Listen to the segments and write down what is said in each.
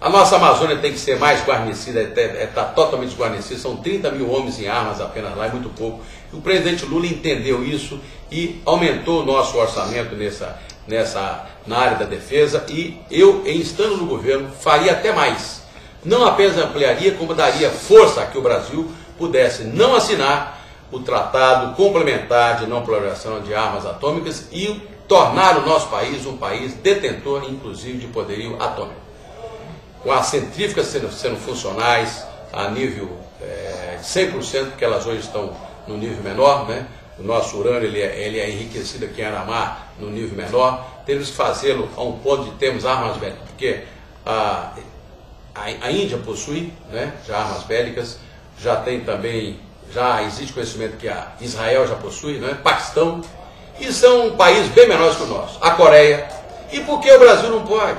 A nossa Amazônia tem que ser mais guarnecida, está totalmente desguarnecida, são 30 mil homens em armas apenas lá, é muito pouco. O presidente Lula entendeu isso e aumentou o nosso orçamento na área da defesa, e eu, estando no governo, faria até mais. Não apenas ampliaria, como daria força a que o Brasil pudesse não assinar o tratado complementar de não proliferação de armas atômicas e tornar o nosso país um país detentor, inclusive, de poderio atômico. Com as centrífugas sendo funcionais a nível 100%, porque elas hoje estão no nível menor, né? O nosso urânio ele é enriquecido aqui em Aramar no nível menor. Temos que fazê-lo a um ponto de termos armas bélicas, porque a Índia possui, né, já armas bélicas, já tem também, já existe conhecimento que a Israel já possui, né, Paquistão, e são um país bem menor que o nosso, a Coreia. E por que o Brasil não pode?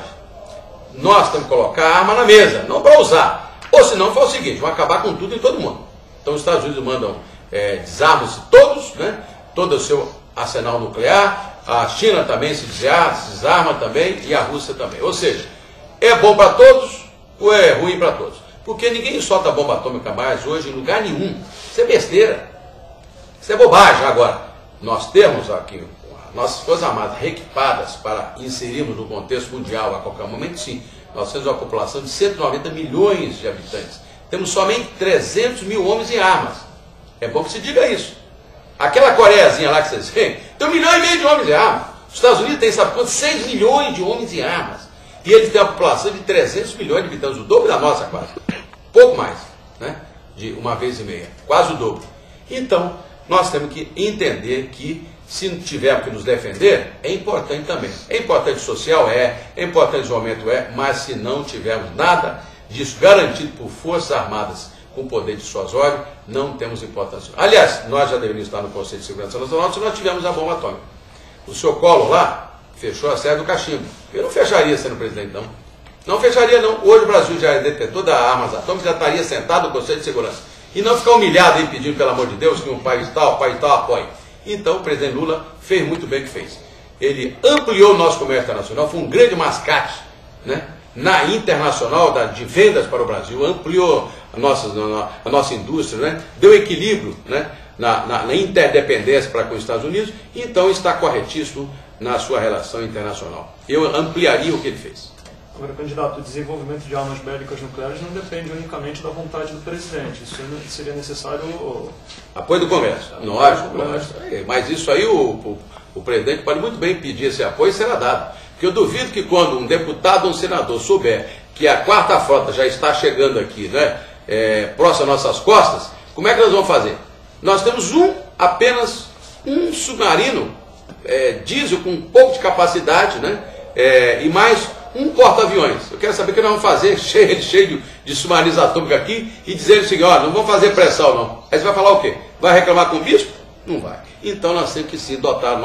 Nós temos que colocar a arma na mesa, não para usar. Ou senão foi o seguinte, vão acabar com tudo e todo mundo. Então os Estados Unidos mandam desarmos todos, né, todo o seu arsenal nuclear, a China também se desarma também, e a Rússia também. Ou seja, é bom para todos ou é ruim para todos? Porque ninguém solta bomba atômica mais hoje em lugar nenhum. Isso é besteira, isso é bobagem. Agora, nós temos aqui nossas Forças Armadas reequipadas para inserirmos no contexto mundial a qualquer momento, sim. Nós temos uma população de 190 milhões de habitantes. Temos somente 300 mil homens em armas. É bom que se diga isso. Aquela Coreiazinha lá que vocês veem, tem 1,5 milhão de homens em armas. Os Estados Unidos tem, sabe quanto? 6 milhões de homens em armas. E eles têm uma população de 300 milhões de habitantes, o dobro da nossa quase. Pouco mais, né? De uma vez e meia. Quase o dobro. Então, nós temos que entender que se tiver que nos defender, é importante também. É importante social, é importante o aumento, mas se não tivermos nada disso garantido por Forças Armadas com poder dissuasório, não temos importância. Aliás, nós já deveríamos estar no Conselho de Segurança Nacional se nós tivermos a bomba atômica. O seu Collor lá fechou a Serra do Cachimbo. Eu não fecharia sendo presidente, não. Não fecharia, não. Hoje o Brasil já é detentor das armas atômicas, já estaria sentado no Conselho de Segurança. E não ficar humilhado aí pedindo, pelo amor de Deus, que um país tal apoie. Então, o presidente Lula fez muito bem o que fez. Ele ampliou o nosso comércio internacional, foi um grande mascate, né, na internacional de vendas para o Brasil, ampliou a nossa indústria, né, deu equilíbrio, né, na interdependência para com os Estados Unidos, e então está corretíssimo na sua relação internacional. Eu ampliaria o que ele fez. Agora, candidato, o desenvolvimento de armas bélicas nucleares não depende unicamente da vontade do presidente. Isso seria necessário apoio do Congresso. Mas isso aí o presidente pode muito bem pedir esse apoio e será dado. Porque eu duvido que quando um deputado ou um senador souber que a quarta frota já está chegando aqui, né, próximo às nossas costas, como é que nós vamos fazer? Nós temos apenas um submarino diesel com um pouco de capacidade, né, e mais um porta-aviões. Eu quero saber o que nós vamos fazer cheio de submarinos atômicos aqui e dizer o seguinte, olha, não vamos fazer pressão não. Aí você vai falar o quê? Vai reclamar com o bispo? Não vai. Então nós temos que sim dotar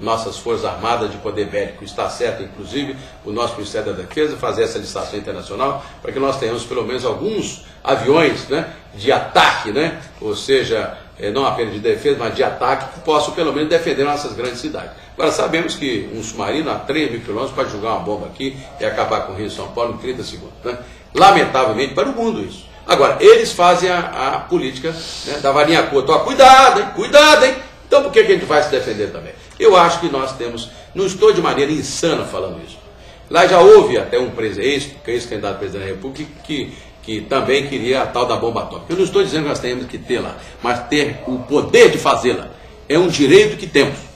nossas Forças Armadas de poder bélico. Está certo, inclusive, o nosso Ministério da Defesa fazer essa licitação internacional para que nós tenhamos pelo menos alguns aviões, né, de ataque, né, ou seja, não apenas de defesa, mas de ataque, que possam pelo menos defender nossas grandes cidades. Agora, sabemos que um submarino a 3 mil quilômetros pode jogar uma bomba aqui e acabar com o Rio de São Paulo em 30 segundos. Né? Lamentavelmente, para o mundo isso. Agora, eles fazem a política, né, da varinha curta. Ó, cuidado, hein? Cuidado, hein? Então, por que a gente vai se defender também? Eu acho que nós temos, não estou de maneira insana falando isso. Lá já houve até um ex-candidato a presidente da República que também queria a tal da bomba atômica. Eu não estou dizendo que nós temos que ter lá, mas ter o poder de fazê-la. É um direito que temos.